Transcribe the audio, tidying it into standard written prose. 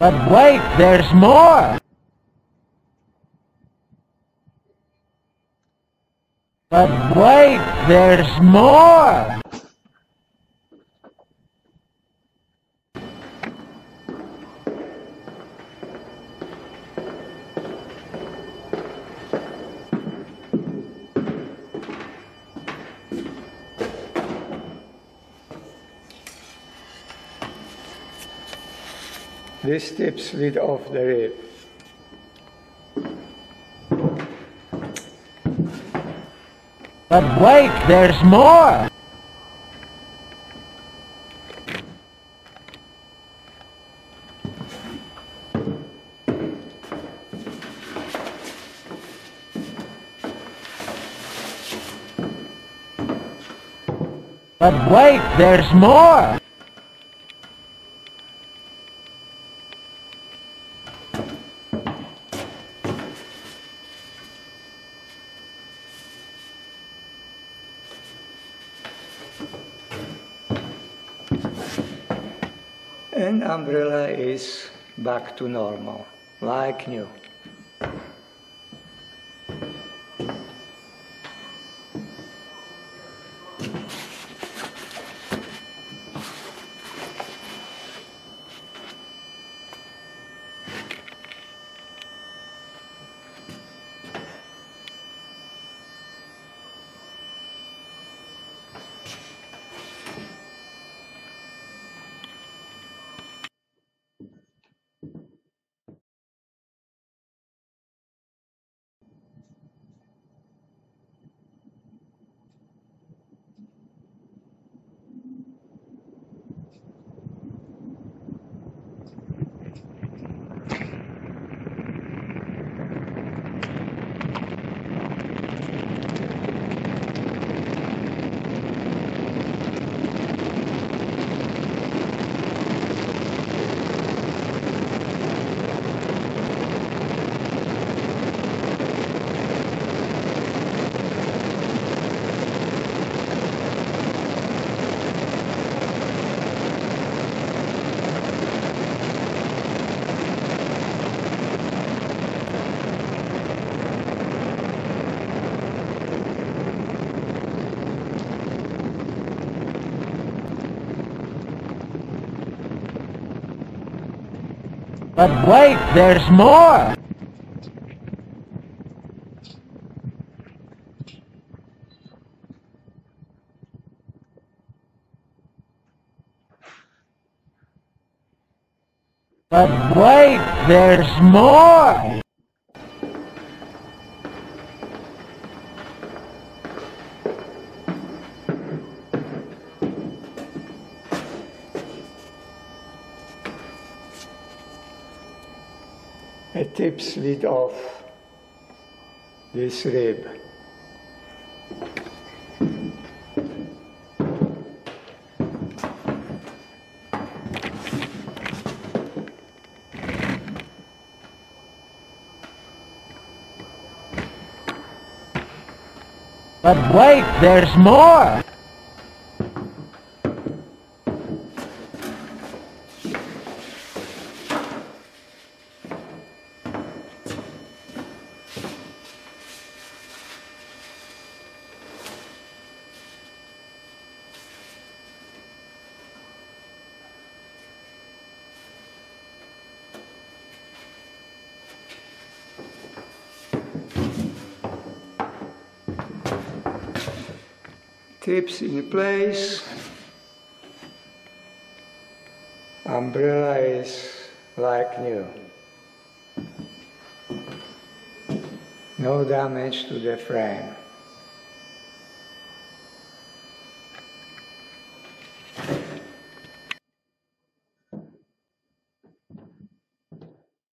But wait, there's more! But wait, there's more! These tips lead off the rib. But wait, there's more! But wait, there's more! An umbrella is back to normal, like new. But wait, there's more! But wait, there's more! The tips lead off this rib. But wait, there's more! Tips in place, umbrella is like new. No damage to the frame.